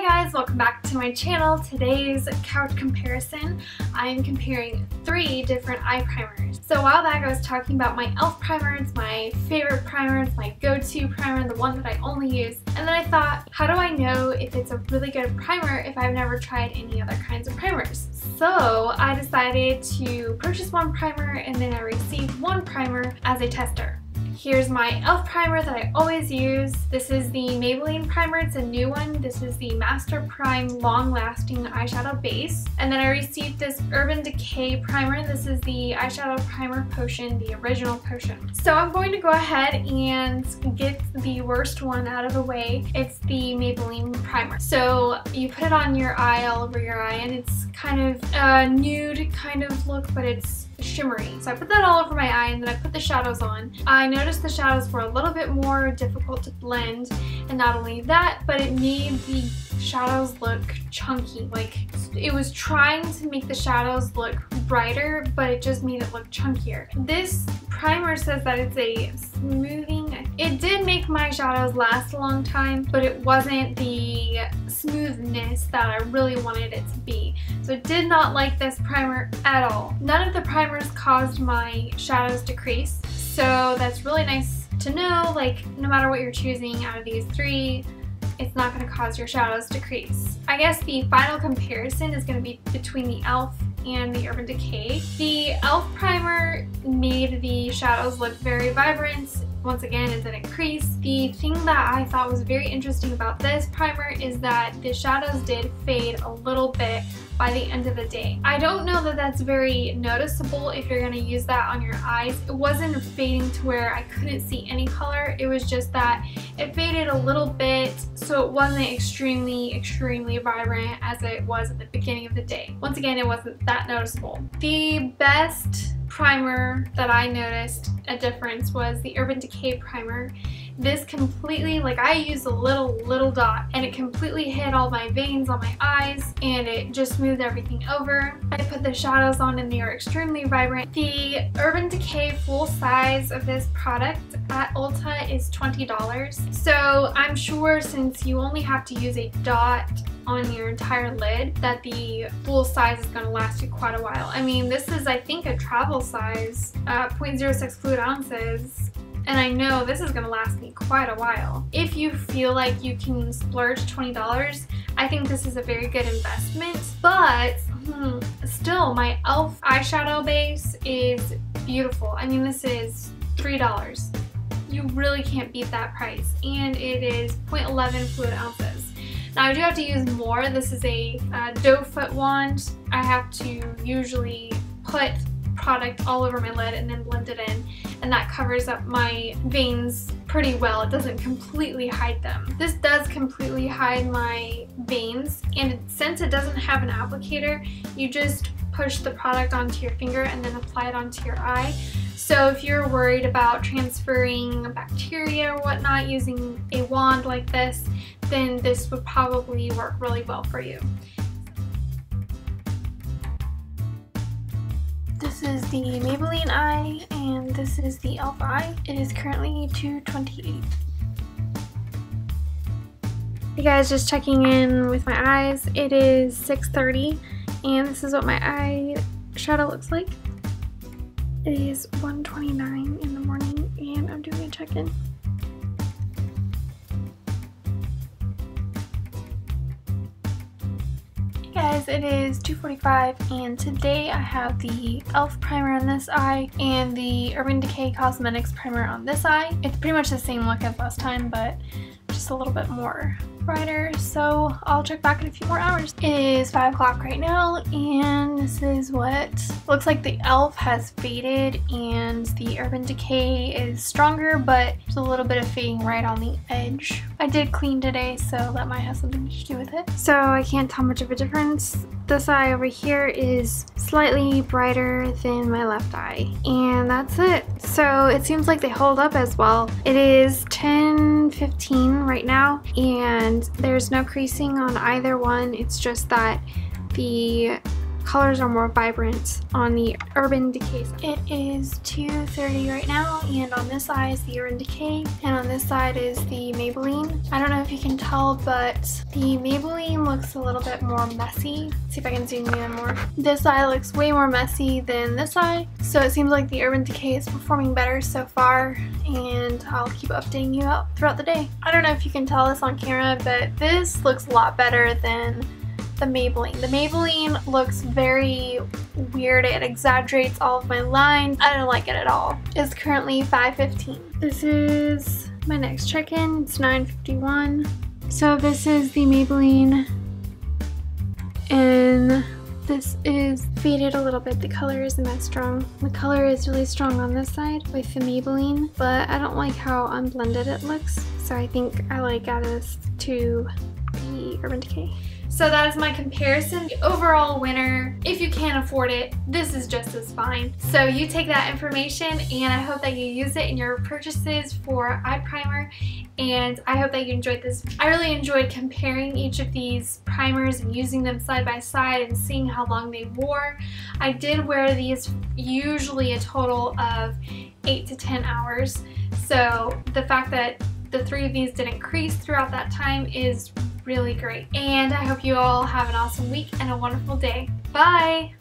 Hi guys, welcome back to my channel. Today's couch comparison, I'm comparing three different eye primers. So a while back I was talking about my e.l.f. primer. It's my favorite primer, it's my go-to primer, the one that I only use. And then I thought, how do I know if it's a really good primer if I've never tried any other kinds of primers? So I decided to purchase one primer and then I received one primer as a tester. Here's my e.l.f. primer that I always use. This is the Maybelline primer, it's a new one. This is the Master Prime Long Lasting Eyeshadow Base. And then I received this Urban Decay primer. This is the Eye Shadow Primer Potion, the original potion. So I'm going to go ahead and get the worst one out of the way. It's the Maybelline primer. So you put it on your eye, all over your eye, and it's kind of a nude kind of look, but it's shimmery. So I put that all over my eye and then I put the shadows on. I noticed the shadows were a little bit more difficult to blend, and not only that, but it made the shadows look chunky. Like, it was trying to make the shadows look brighter, but it just made it look chunkier. This primer says that it's a smoothing. It did make my shadows last a long time, but it wasn't the smoothness that I really wanted it to be. So I did not like this primer at all. None of the primers caused my shadows to crease, so that's really nice to know. Like, no matter what you're choosing out of these three, it's not going to cause your shadows to crease. I guess the final comparison is going to be between the e.l.f. and the Urban Decay. The e.l.f. primer made the shadows look very vibrant. Once again, it didn't crease. The thing that I thought was very interesting about this primer is that the shadows did fade a little bit by the end of the day. I don't know that that's very noticeable if you're going to use that on your eyes. It wasn't fading to where I couldn't see any color. It was just that it faded a little bit, so it wasn't extremely vibrant as it was at the beginning of the day. Once again, it wasn't that noticeable. The best primer that I noticed a difference was the Urban Decay primer. This completely, like, I used a little dot and it completely hit all my veins on my eyes and it just smoothed everything over. I put the shadows on and they are extremely vibrant. The Urban Decay full size of this product at Ulta is $20. So I'm sure, since you only have to use a dot on your entire lid, that the full size is going to last you quite a while. I mean, this is, I think, a travel size, 0.06 fluid ounces. And I know this is going to last me quite a while. If you feel like you can splurge $20, I think this is a very good investment. But still, my e.l.f. eyeshadow base is beautiful. I mean, this is $3. You really can't beat that price. And it is 0.11 fluid ounces. Now, I do have to use more. This is a doe foot wand. I have to usually put product all over my lid and then blend it in, and that covers up my veins pretty well. It doesn't completely hide them. This does completely hide my veins, and since it doesn't have an applicator, you just push the product onto your finger and then apply it onto your eye. So if you're worried about transferring bacteria or whatnot using a wand like this, then this would probably work really well for you. This is the Maybelline eye, and this is the e.l.f. eye. It is currently 2:28. Hey guys, just checking in with my eyes. It is 6:30, and this is what my eye shadow looks like. It is 1:29 in the morning, and I'm doing a check-in. Guys, it is 2:45, and today I have the e.l.f. primer on this eye and the Urban Decay Cosmetics primer on this eye. It's pretty much the same look as last time, but just a little bit more brighter, so I'll check back in a few more hours. It is 5 o'clock right now, and this is what looks like. The e.l.f. has faded and the Urban Decay is stronger, but there's a little bit of fading right on the edge. I did clean today, so that might have something to do with it. So I can't tell much of a difference. This eye over here is slightly brighter than my left eye, and that's it. So it seems like they hold up as well. It is 10:15 right now, and there's no creasing on either one. It's just that the colors are more vibrant on the Urban Decay side. It is 2:30 right now, and on this side is the Urban Decay, and on this side is the Maybelline. I don't know if you can tell, but the Maybelline looks a little bit more messy. Let's see if I can zoom in more. This eye looks way more messy than this eye, so it seems like the Urban Decay is performing better so far, and I'll keep updating you out throughout the day. I don't know if you can tell this on camera, but this looks a lot better than the Maybelline. The Maybelline looks very weird. It exaggerates all of my lines. I don't like it at all. It's currently 5:15. This is my next check-in. It's 9:51. So this is the Maybelline, and this is faded a little bit. The color isn't that strong. The color is really strong on this side with the Maybelline, but I don't like how unblended it looks. So I think I like add this to the Urban Decay. So that is my comparison. The overall winner, if you can't afford it, this is just as fine. So you take that information, and I hope that you use it in your purchases for eye primer, and I hope that you enjoyed this. I really enjoyed comparing each of these primers and using them side by side and seeing how long they wore. I did wear these usually a total of 8 to 10 hours, so the fact that the three of these didn't crease throughout that time is really great. And I hope you all have an awesome week and a wonderful day. Bye!